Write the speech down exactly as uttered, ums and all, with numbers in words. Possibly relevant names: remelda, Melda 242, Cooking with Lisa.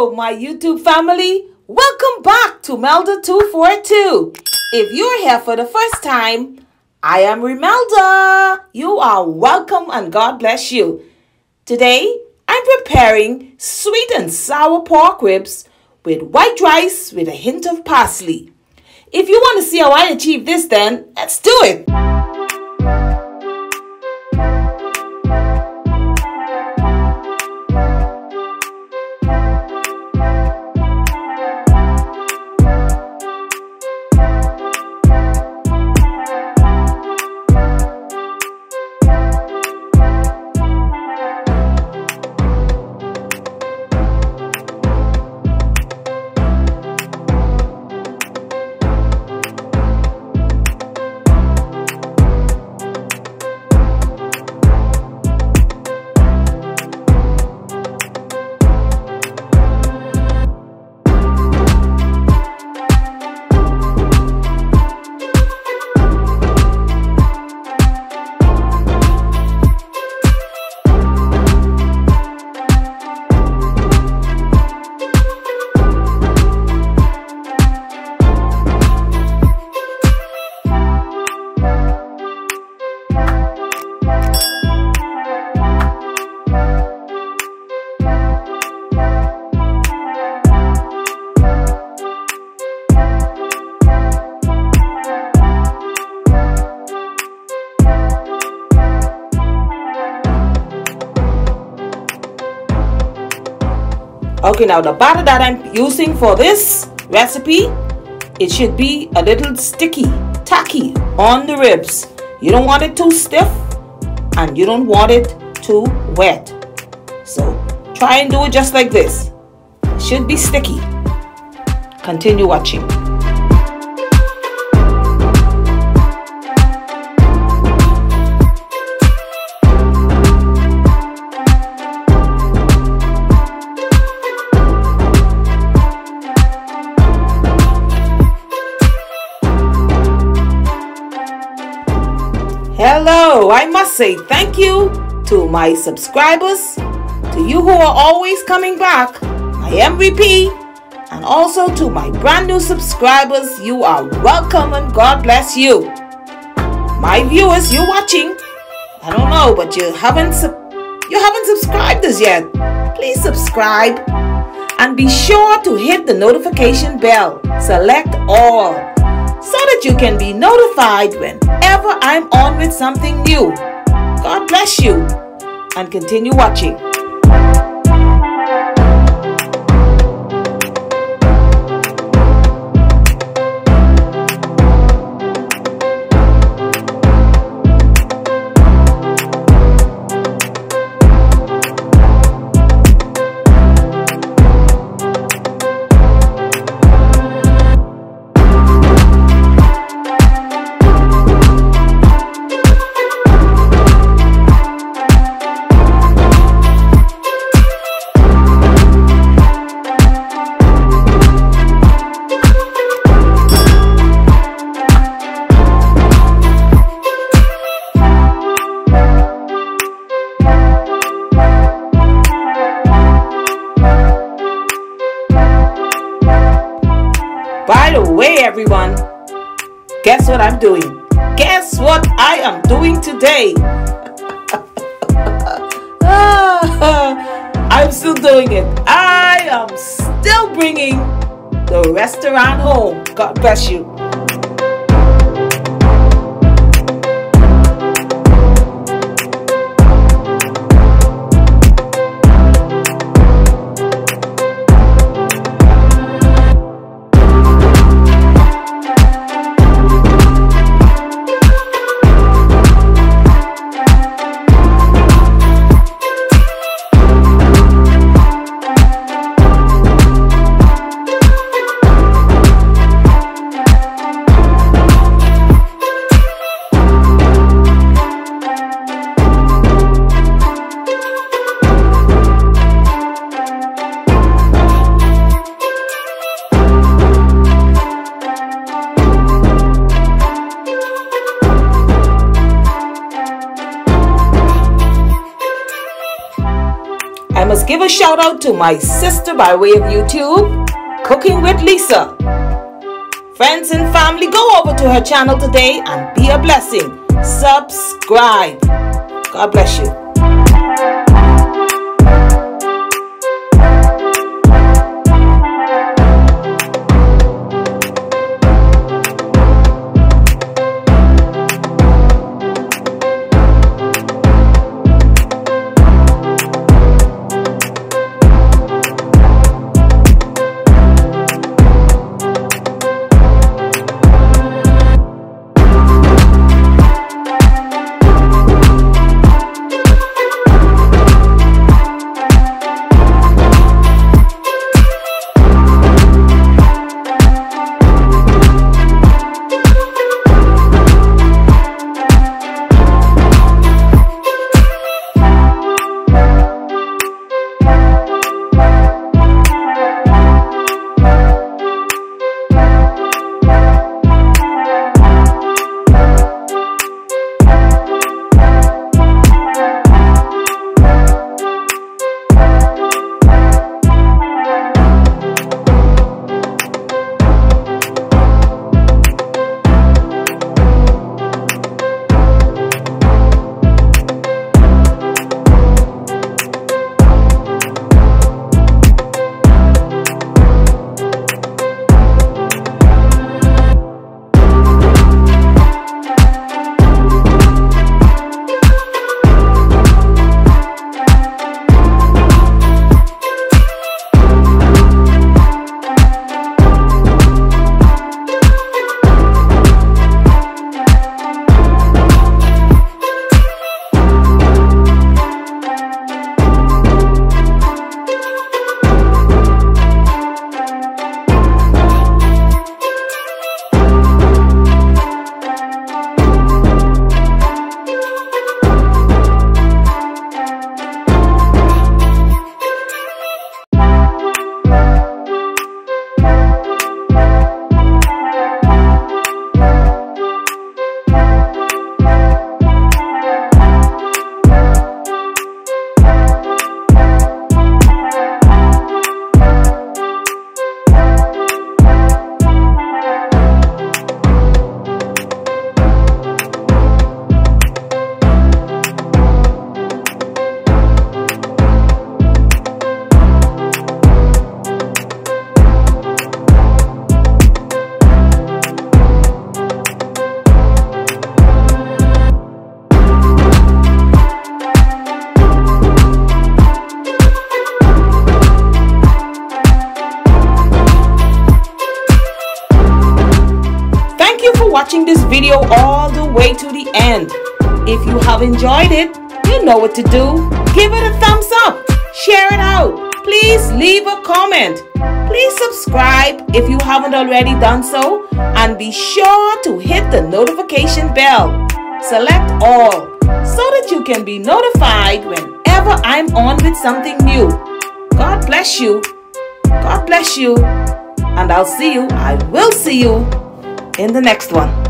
Hello, my YouTube family. Welcome back to Melda two forty-two. If you're here for the first time, I am Remelda. You are welcome and God bless you. Today, I'm preparing sweet and sour pork ribs with white rice with a hint of parsley. If you want to see how I achieve this, then let's do it. Okay, now the batter that I'm using for this recipe, it should be a little sticky, tacky on the ribs. You don't want it too stiff and you don't want it too wet. So try and do it just like this. It should be sticky. Continue watching. Hello, I must say thank you to my subscribers, to you who are always coming back, my M V P, and also to my brand new subscribers. You are welcome and God bless you. My viewers, you're watching. I don't know, but you haven't you haven't subscribed as yet. Please subscribe and be sure to hit the notification bell. Select all, so that you can be notified whenever I'm on with something new. God bless you and continue watching. By the way, everyone, guess what I'm doing? Guess what I am doing today? I'm still doing it. I am still bringing the restaurant home. God bless you. a shout out to my sister by way of YouTube, Cooking with Lisa. Friends and family, go over to her channel today and be a blessing. Subscribe. God bless you. Watching this video all the way to the end. If you have enjoyed it, you know what to do. Give it a thumbs up, share it out, please leave a comment, please subscribe if you haven't already done so, and be sure to hit the notification bell. Select all so that you can be notified whenever I'm on with something new. God bless you, God bless you, and I'll see you, I will see you in the next one.